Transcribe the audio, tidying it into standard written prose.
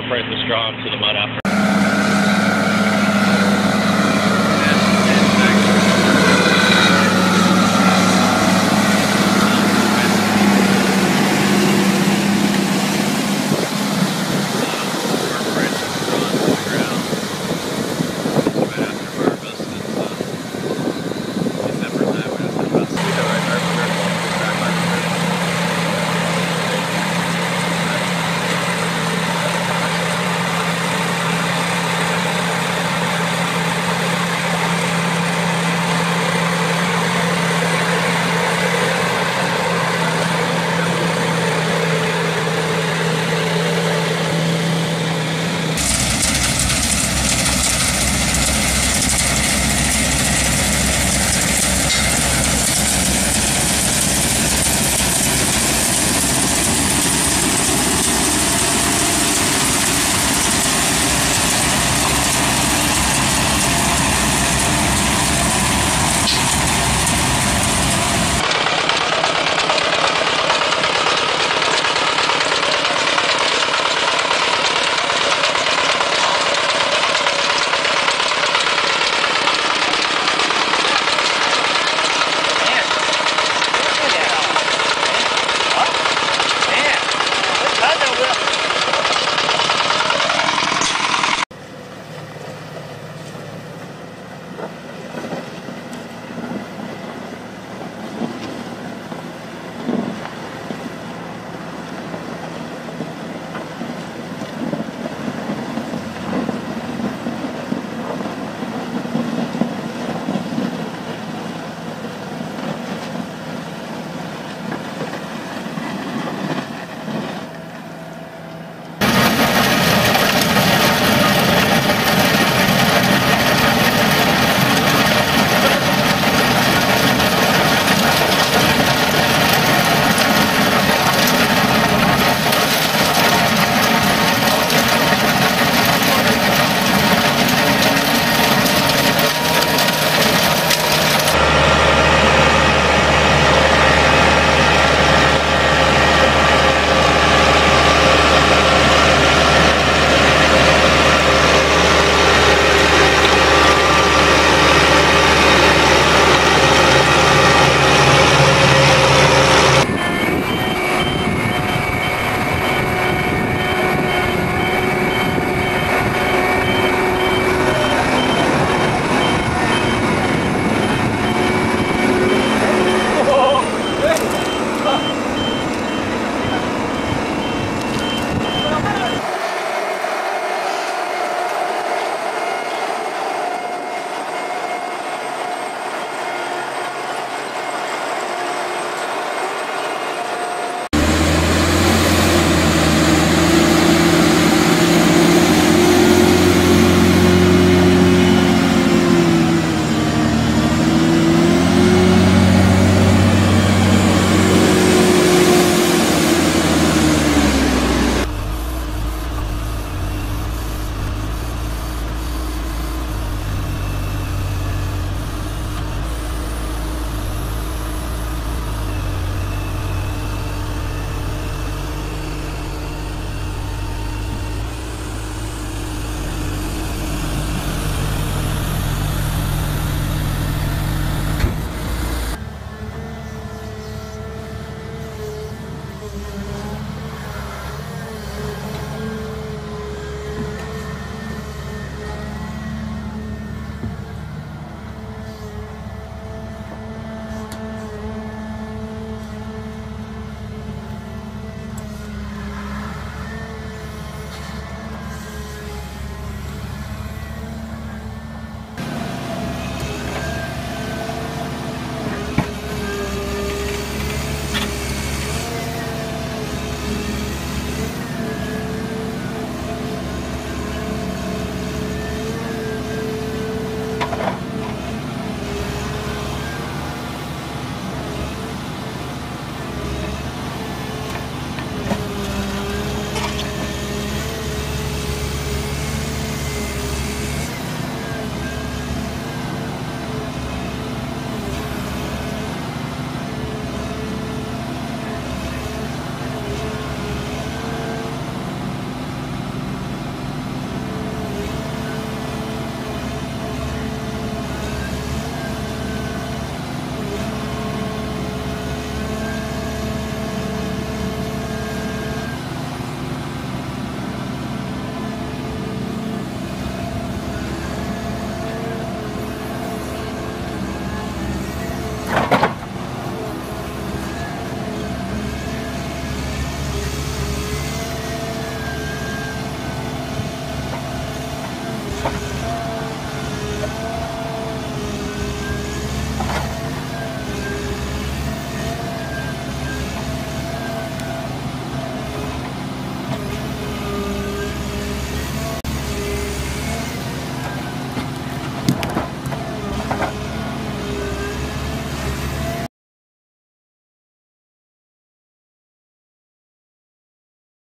car prices dropped to the mud after.